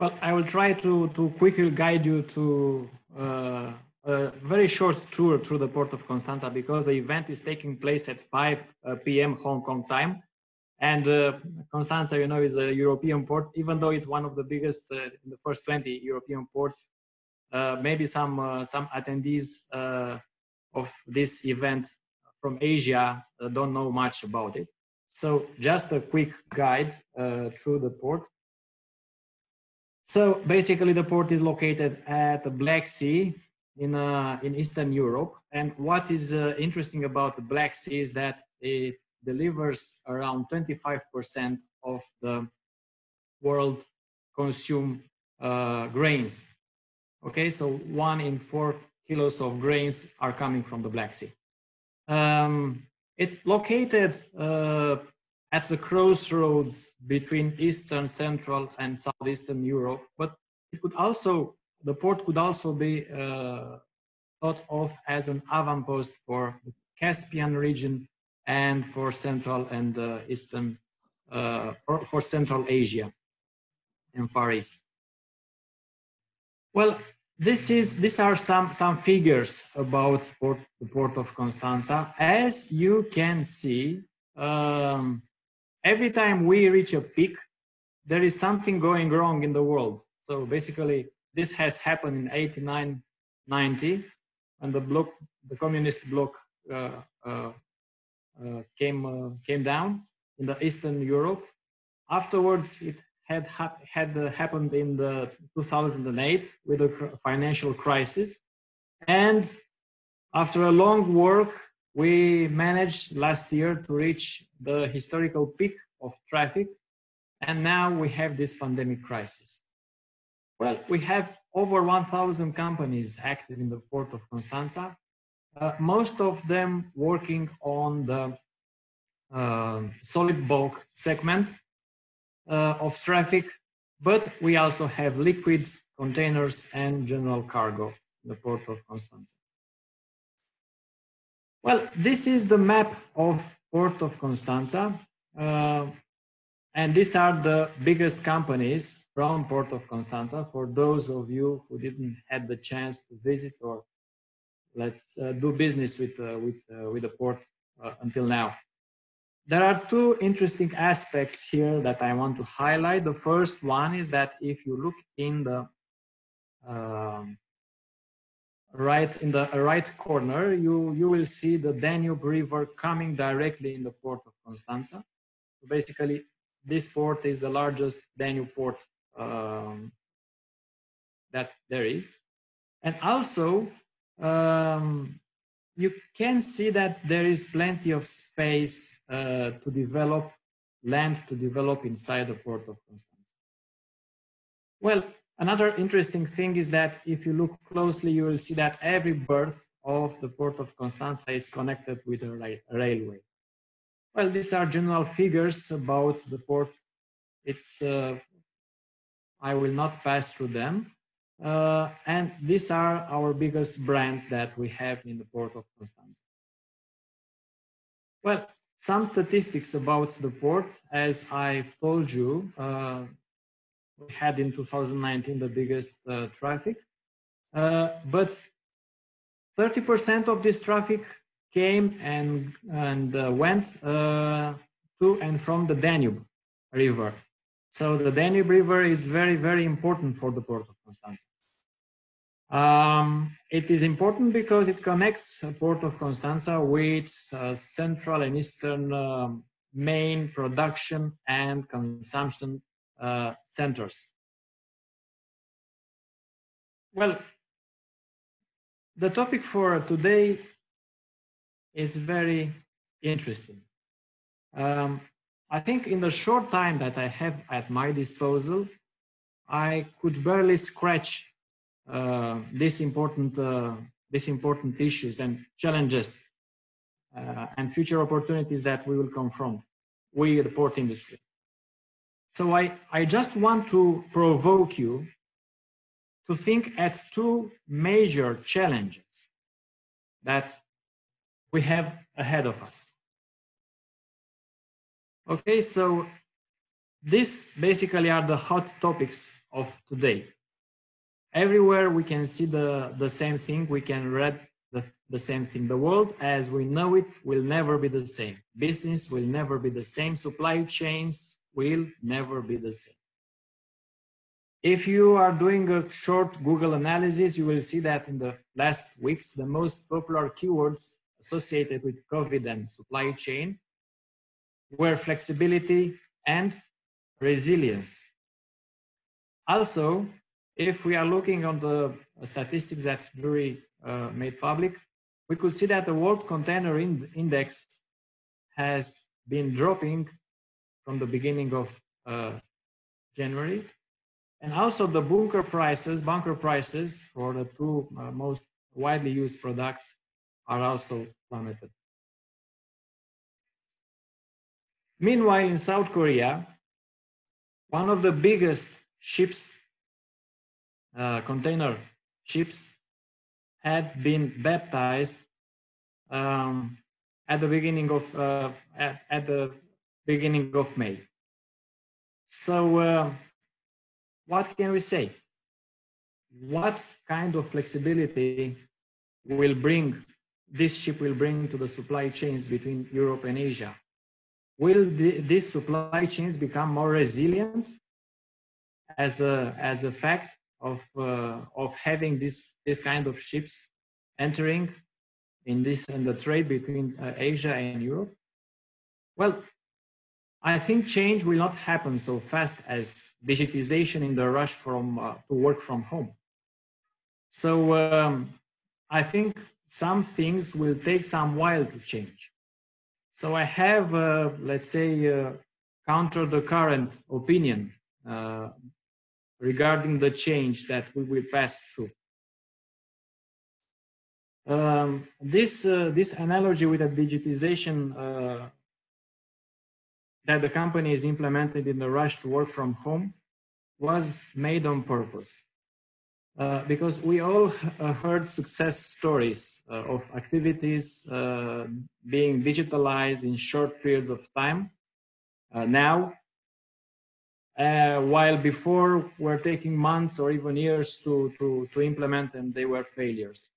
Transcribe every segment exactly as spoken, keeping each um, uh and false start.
Well, I will try to, to quickly guide you to uh, a very short tour through the Port of Constanța, because the event is taking place at five p m Hong Kong time. And uh, Constanța, you know, is a European port, even though it's one of the biggest uh, in the first twenty European ports. Uh, maybe some, uh, some attendees uh, of this event from Asia uh, don't know much about it. So just a quick guide uh, through the port. So basically the port is located at the Black Sea in, uh, in Eastern Europe. And what is uh, interesting about the Black Sea is that it delivers around twenty-five percent of the world consumed uh, grains. Okay, so one in four kilos of grains are coming from the Black Sea. Um, it's located uh, at the crossroads between Eastern, Central, and Southeastern Europe, but it could also, the port could also be uh, thought of as an avant-post for the Caspian region and for Central and uh, Eastern, uh, for, for Central Asia and Far East. Well, this is, these are some, some figures about port, the Port of Constanța. As you can see, um, every time we reach a peak, there is something going wrong in the world. So basically, this has happened in eighty-nine ninety, when the bloc, the communist bloc uh, uh, uh, came, uh, came down in the Eastern Europe. Afterwards, it had, ha had uh, happened in the two thousand eight with a cr financial crisis. And after a long work, we managed last year to reach the historical peak of traffic. And now we have this pandemic crisis. Well, we have over one thousand companies active in the Port of Constanța, uh, most of them working on the uh, solid bulk segment Uh, of traffic, but we also have liquid containers and general cargo in the Port of Constanța. Well, this is the map of Port of Constanța, uh, and these are the biggest companies from Port of Constanța, for those of you who didn't have the chance to visit or let's uh, do business with, uh, with, uh, with the port uh, until now. There are two interesting aspects here that I want to highlight. The first one is that if you look in the uh, right in the right corner, you you will see the Danube River coming directly in the Port of Constanța. So basically, this port is the largest Danube port um, that there is, and also um, you can see that there is plenty of space uh, to develop, land to develop inside the Port of Constanța. Well, another interesting thing is that if you look closely, you will see that every berth of the Port of Constanța is connected with a rail railway. Well, these are general figures about the port. It's, uh, I will not pass through them. Uh, and these are our biggest brands that we have in the Port of Constanța. Well, some statistics about the port. As I've told you, uh, we had in two thousand nineteen the biggest uh, traffic, uh, but thirty percent of this traffic came and, and uh, went uh, to and from the Danube River. So the Danube River is very, very important for the Port of Constanța. Um, it is important because it connects the Port of Constanța with uh, Central and Eastern um, main production and consumption uh, centers. Well, the topic for today is very interesting. Um, I think in the short time that I have at my disposal, I could barely scratch uh, these important, uh, these important issues and challenges uh, and future opportunities that we will confront, we, the port industry. So I, I just want to provoke you to think at two major challenges that we have ahead of us. Okay, so these basically are the hot topics of today. Everywhere we can see the, the same thing, we can read the, the same thing. The world as we know it will never be the same. Business will never be the same. Supply chains will never be the same. If you are doing a short Google analysis, you will see that in the last weeks, the most popular keywords associated with COVID and supply chain were flexibility and resilience. Also, if we are looking on the statistics that Drury uh, made public, we could see that the World Container Index has been dropping from the beginning of uh, January. And also the bunker prices, bunker prices for the two uh, most widely used products are also plummeted. Meanwhile, in South Korea, one of the biggest ships, uh, container ships, had been baptized um, at the beginning of uh, at, at the beginning of May. So. Uh, What can we say? What kind of flexibility will bring, this ship will bring to the supply chains between Europe and Asia? Will the, these supply chains become more resilient as a, as a fact of, uh, of having this, this kind of ships entering in this and the trade between uh, Asia and Europe? Well, I think change will not happen so fast as digitization in the rush from uh, to work from home. So um, I think some things will take some while to change. So I have, uh, let's say, uh, counter the current opinion uh, regarding the change that we will pass through. Um, this, uh, this analogy with the digitization uh, that the company is implemented in the rush to work from home was made on purpose. Uh, because we all uh, heard success stories uh, of activities uh, being digitalized in short periods of time uh, now, uh, while before were taking months or even years to, to, to implement, and they were failures.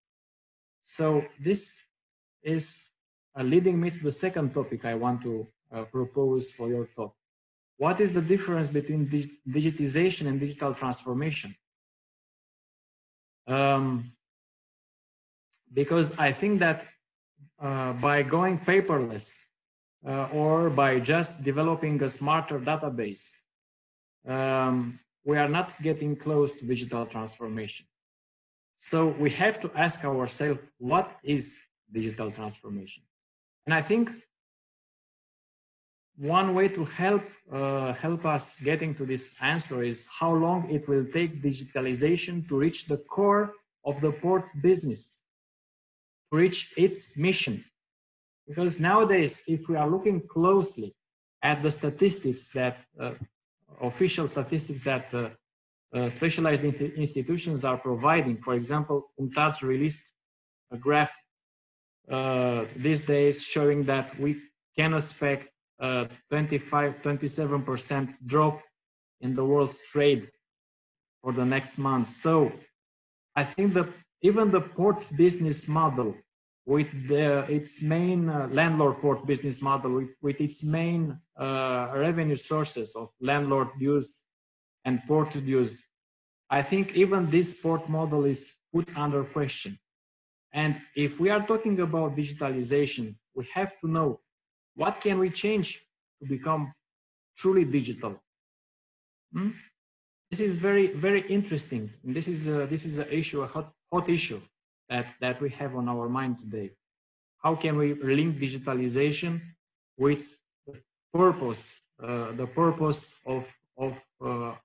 So this is uh, leading me to the second topic I want to Uh, propose for your talk. What is the difference between dig digitization and digital transformation? Um, because I think that uh, by going paperless uh, or by just developing a smarter database, um, we are not getting close to digital transformation. So we have to ask ourselves, what is digital transformation? And I think one way to help uh, help us getting to this answer is how long it will take digitalization to reach the core of the port business, to reach its mission. Because nowadays, if we are looking closely at the statistics that uh, official statistics that uh, uh, specialized in institutions are providing, for example, UNCTAD released a graph uh, these days showing that we can expect Uh, twenty-five, twenty-seven percent drop in the world's trade for the next month. So I think that even the port business model with the, its main uh, landlord port business model with, with its main uh, revenue sources of landlord dues and port dues, I think even this port model is put under question. And if we are talking about digitalization, we have to know what can we change to become truly digital? Hmm? This is very, very interesting. And this is a, this is an issue, a hot, hot issue that, that we have on our mind today. How can we link digitalization with the purpose, uh, the purpose of, of uh,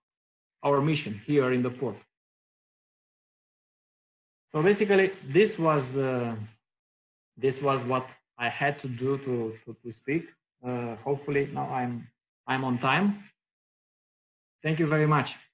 our mission here in the port? So basically, this was, uh, this was what I had to do to, to, to speak. Uh, hopefully now I'm, I'm on time. Thank you very much.